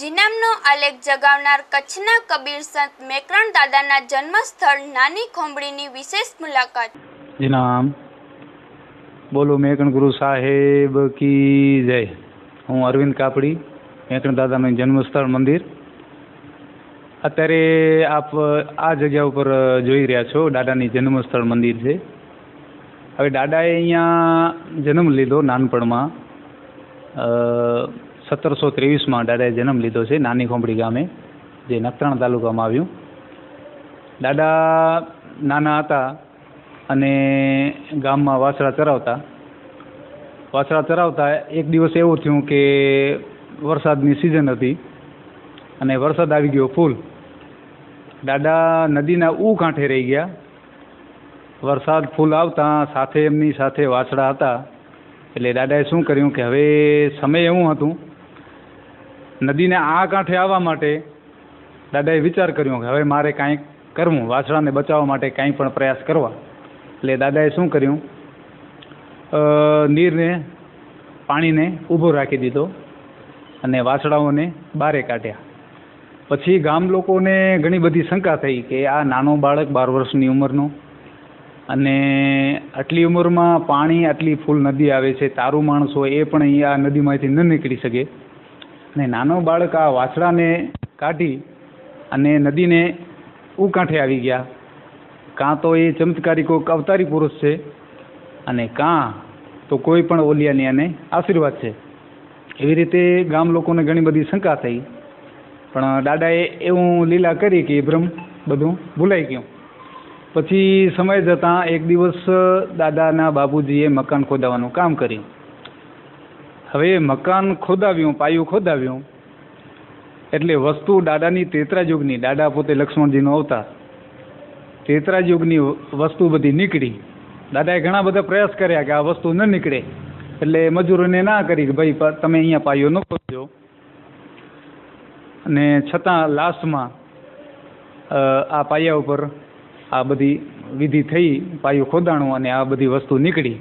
જીનામનો આલેખ જગાવનાર કચ્છના કબીર સંત મેકરણ દાદાના જન્મસ્થળ નાની ખોંભડીની વિશેષ મુલાકાત। જીનામ બોલો મેકરણ ગુરુ સાહેબ કી જય। હું અરવિંદ કાપડી, મેકરણ દાદાના જન્મસ્થળ મંદિર। અત્યારે આપ આ જગ્યા ઉપર જોઈ રહ્યા છો, દાદાની જન્મસ્થળ મંદિર છે। હવે દાદાએ અહીંયા જન્મ લીધો નાનપણમાં, 1723 में दादाए जन्म लीधो है नानी खोंभड़ी गामे, जे नखत्राणा तालुका में आव्युं। दादा नाना हता अने गाम में वासरा चरावता एक दिवस एवुं थयुं के वरसादनी सीजन हती अने वरसाद आवी गयो फूल। दादा नदीना ऊ कांठे रही गया। वरसाद फूल आवता साथे एमनी साथे वासरा हता, एटले दादाए शुं कर्युं के हवे समय एवुं हतुं, नदी ने आ कांठे आवा माटे दादाए विचार कर्यो के हवे मारे कांई करवुं, वासड़ा ने बचाववा माटे कांई पण प्रयास करवा। एटले दादाए शुं कर्युं, नीरने पाणीने ऊभो राखी दीधो अने वासड़ाओने बारे काढ्या। पछी गाम लोकोने घणी बधी शंका थई के आ नानो बाळक 12 वर्षनी उंमरनो अने आटली उंमरमां पाणी आटली फूल नदी आवे छे, तारू माणस होय ए पण आ नदीमांथी न निकळी सके ने नानो बाळक आ वासड़ा ने काढ़ी अने नदी ने ऊ कांठे आवी गया। कां तो ए चमत्कारी कोई अवतारी पुरुष छे अने कां तो कोई पण ओलियानी आने आशीर्वाद छे, एवी रीते गाम लोकोने घणी बधी शंका थई। पण दादाए एवं लीला करी के भ्रम बधुं भूलाई गयुं। पछी समय जतां एक दिवस दादाना बापूजीए मकान खोदावानुं काम कर्युं। हवे मकान खोदाव्यूं, पायूं खोदाव्यूं एटले वस्तु दादानी तेत्रायुगनी, दादा पोते लक्ष्मणजीनो अवतार, तेत्रायुगनी वस्तु बधी निकळी। दादाए घणा बधा प्रयास कर्या के आ वस्तु न निकळे, एटले मजूरोने ना करी के भाई तमे अहींया पायो न खोदजो। अने छतां लास्टमां आ पाया उपर आ बधी विधि थई, पायो खोदाणो अने आ बधी वस्तु निकळी।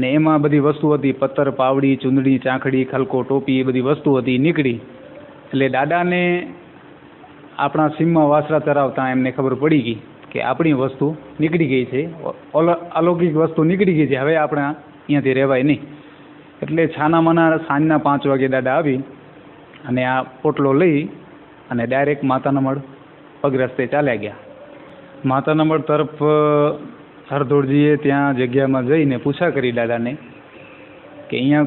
ने एमां बधी वस्तु हती, पत्तर, पावड़ी, चूंदड़ी, चांखड़ी, खलको, टोपी, ए बधी वस्तु हती निकळी। एटले दादाने आपणा सीममां वासरा चरावता एमने खबर पड़ी गई के आपणी वस्तु निकळी गई छे, अलौकिक वस्तु निकळी गई छे, हवे आपणे अहींयाथी रहेवाय नहीं। एटले छाना मना सांजना 5 वागे दादा आवी अने आ पोटलो लई अने डायरेक्ट माताना मढ़ पगरस्ते चाल्या गया। माताना मढ़ तरफ हरदोड़जीए त्यां जग्या में जईने पूछा करी दादा ने के अहींया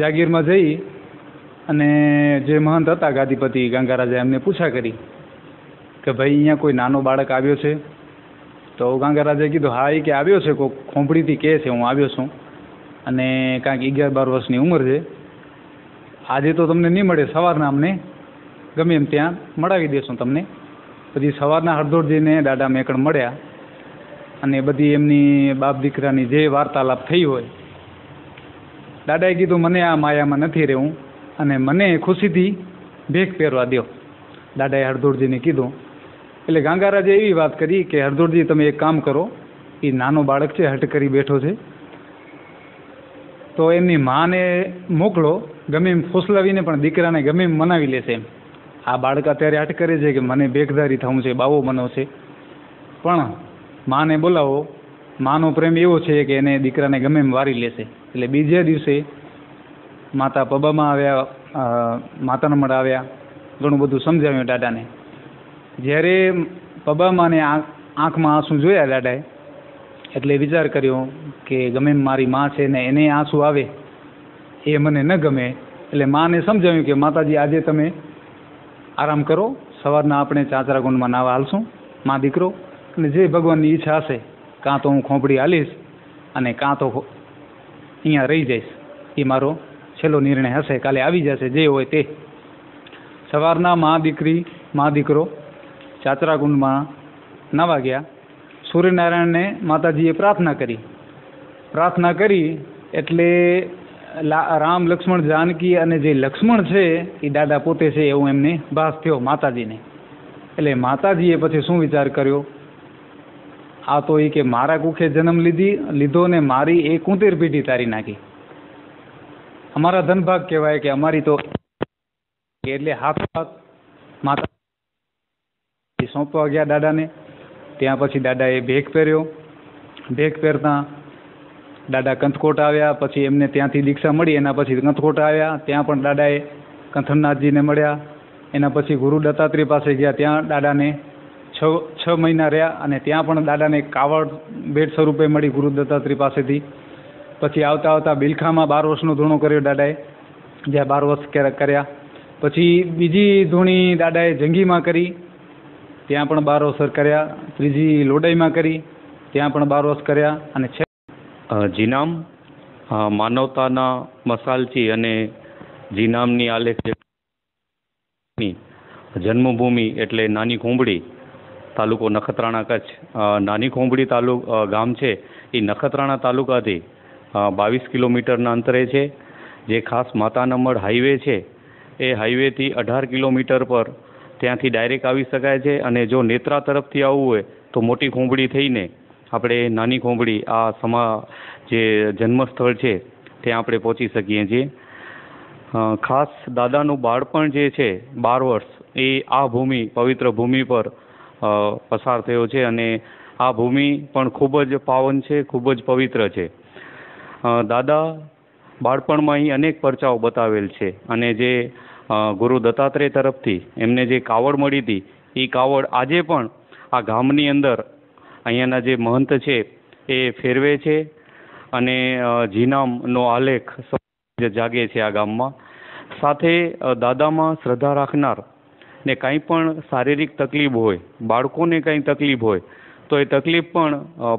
जागीर में जई अने जे महंत हता गादीपति गांगाराजा एमने पूछा करी के भाई अहींया कोई नानो बाळक आव्यो छे? तो गांगाराजाए कीधुं हाँ ए के आव्यो छे, कोई खोंभड़ीथी कहे छे हूँ आव्यो छूं अने कांक 11-12 वर्षनी उंमर छे, आजे तो तमने नहीं मळे, सवारना अमने गमे एम त्यां मळावी देशुं तमने। पछी सवारना हरदोड़जीने दादा मेकण मळ्या अने बधी एमनी बाप दीकरानी जे वार्तालाप थई होय। दादाए कीधुं मने आ मायामां नथी रहेवुं अने मने खुशीथी भेग पेरवा द्यो, दादाए हरदोड़जीने कीधुं। एटले गांगाराजे एवी वात करी के हरदोड़जी तमे एक काम करो, ए नानो बाळक छे हट करी बेठो छे, तो एमनी माने मोकलो, गमे एम फुसलावीने पण दीकराने गमे एम मनावी लेशे एम। आ बाळक अत्યારે हट करे छे के मने भेगधारी थवुं छे, बावो बनो छे, पण माने बोलावो, मानो प्रेम एवो छे के एने दीकराने गमे एम वारी लेशे। एटले बीजे दिवसे माता पबामा आव्या, माताना मढ़ आव्या, घणुं बधुं समजाव्युं दादाने। ज्यारे पबामाने आँखमां आंसू जोया दादाए, एटले विचार कर्यो के गमे एम मारी माँ छे ने एने आंसू आवे ए मने न गमे। एटले माने समजाव्युं के माताजी आजे तमे आराम करो, सवारना आपणे चाचरा कुंडमां नावा हालशुं मां दीकरो, अने जे भगवाननी ईच्छा हशे कां तो हूँ खोंभड़ी हालीश अने कां तो अहींया रही जईश, ए मारो छेल्लो निर्णय हशे, काले आवी जशे जे होय ते। सवारना मां दीकरी मां दीकरो चाचरा कुंडमां नवा गया। सूर्यनारायणने माताजीए प्रार्थना करी एटले राम, लक्ष्मण, जानकी अने जे लक्ष्मण छे ए दादा पोते छे एवो एमने भास थयो माताजीने। एटले माताजीए पछी शुं विचार कर्यो, आ तो ए के मारा कुखे जन्म लीधो ने मारी 71 पेढ़ी तारी नाखी, अमारा धनभाग कहेवाय के अमारी तो એટલે હાથ પાક માતા સોંપવા ગયા દાદાને. ત્યાં પછી દાદાએ ભેખ પહેર્યો. ભેખ પહેરતા દાદા કંથકોટ આવ્યા. પછી એમને ત્યાંથી દીક્ષા મળી. એના પછી કંથકોટ આવ્યા. ત્યાં પણ દાદાએ કંથનનાથજીને મળ્યા. એના પછી ગુરુ દત્તાત્રેય પાસે ગયા. ત્યાં દાદાને છ મહિના રહ્યા અને ત્યાં પણ દાદાને કાવડ ભેટ સ્વરૂપે મળી ગુરુ દત્તાત્રેય પાસેથી. પછી આવતા આવતા બિલખામાં 12 વર્ષનો ધૂણો કર્યો દાદાએ, જ્યાં 12 વર્ષ કર્યા. પછી બીજી ધૂણી દાદાએ જંગીમાં કરી, ત્યાં પણ 12 વર્ષ કર્યા. ત્રીજી લોડાઈમાં કરી, ત્યાં પણ 12 વર્ષ કર્યા. અને છે જીનામ માનવતાના મસાલચી અને જીનામની આલેખની જન્મભૂમિ એટલે નાની ખોંભડી, તાલુકો નખત્રાણા, કચ્છ. નાની ખોંભડી ગામ છે એ નખત્રાણા તાલુકાથી 22 કિલોમીટરના અંતરે છે. જે ખાસ માતા નંબર હાઈવે છે એ હાઈવેથી 18 કિલોમીટર પર ત્યાંથી ડાયરેક્ટ આવી શકાય છે. અને જો નેત્રા તરફથી આવવું હોય તો મોટી ખોંભડી થઈને આપણે નાની ખોંભડી આ જે જન્મસ્થળ છે ત્યાં આપણે પહોંચી શકીએ છીએ. ખાસ દાદાનું બાળપણ જે છે 12 વર્ષ એ આ ભૂમિ, પવિત્ર ભૂમિ પર પસાર થયો છે. અને આ ભૂમિ પણ ખૂબ જ પાવન છે, ખૂબ જ પવિત્ર છે. દાદા બાળપણમાં અહીં અનેક પરચાઓ બતાવેલ છે. અને જે ગુરુ દત્તાત્રેય તરફથી એમને જે કાવડ મળી હતી એ કાવડ આજે પણ આ ગામની અંદર અહીંયાના જે મહંત છે એ ફેરવે છે. અને જીનામનો આલેખ જાગે છે આ ગામમાં. સાથે દાદામાં શ્રદ્ધા રાખનાર ને કાંઈ પણ શારીરિક તકલીફ હોય, બાળકોને કાંઈ તકલીફ હોય તો એ તકલીફ પણ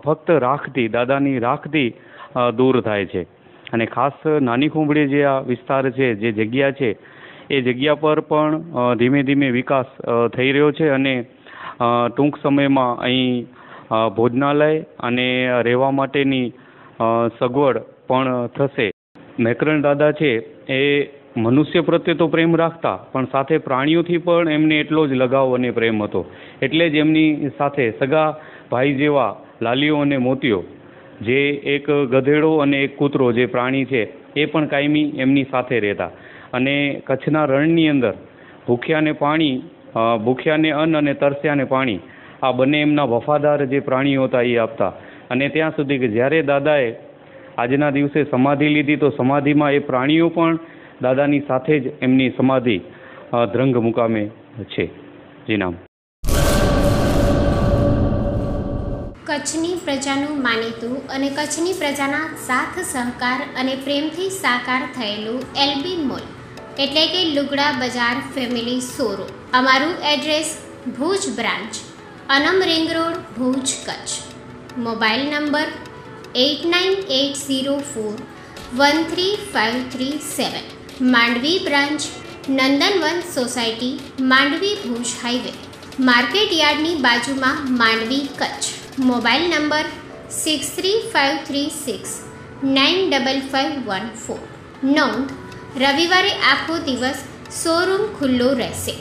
ફક્ત રાખતી, દાદાની રાખતી દૂર થાય છે. અને ખાસ નાની ખોંભડી જે આ વિસ્તાર છે, જે જગ્યા છે એ જગ્યા પર પણ ધીમે ધીમે વિકાસ થઈ રહ્યો છે. અને ટૂંક સમયમાં અહીં ભોજનાલય અને રહેવા માટેની સગવડ પણ થશે. મેકરણ દાદા છે એ મનુષ્ય પ્રત્યે તો પ્રેમ રાખતા, પણ સાથે પ્રાણીઓથી પણ એમને એટલો જ લગાવ અને પ્રેમ હતો. એટલે જ એમની સાથે સગા ભાઈ જેવા લાલીઓ અને મોતીઓ, જે એક ગધેડો અને એક કૂતરો જે પ્રાણી છે એ પણ કાયમી એમની સાથે રહેતા. અને કચ્છના રણની અંદર ભૂખ્યાને અન્ન અને તરસ્યાને પાણી આ બંને એમના વફાદાર જે પ્રાણીઓ હતા એ આપતા. અને ત્યાં સુધી કે જ્યારે દાદાએ આજના દિવસે સમાધિ લીધી તો સમાધિમાં એ પ્રાણીઓ પણ દાદાની સાથે જ એમની સમાધિ ધ્રંગ મુકામે છે. જીનામ કચ્છની પ્રજાનું માનીતું અને કચ્છની પ્રજાના સાથ સહકાર અને પ્રેમથી સાકાર થયેલું એલબી મોલ એટલે કે લુગડા બજાર ફેમિલી શોરૂમ. અમારું address Bhuj branch, Anam ring road, Bhuj, Kutch. Mobile number 8980413537. Mandvi branch, Nandanvan society, Mandvi Bhuj highway, market યાર્ડની બાજુમાં, માંડવી, કચ્છ. Mobile number 6353695514. નોંધ: રવિવારે આખો દિવસ શોરૂમ ખુલ્લો રહેશે.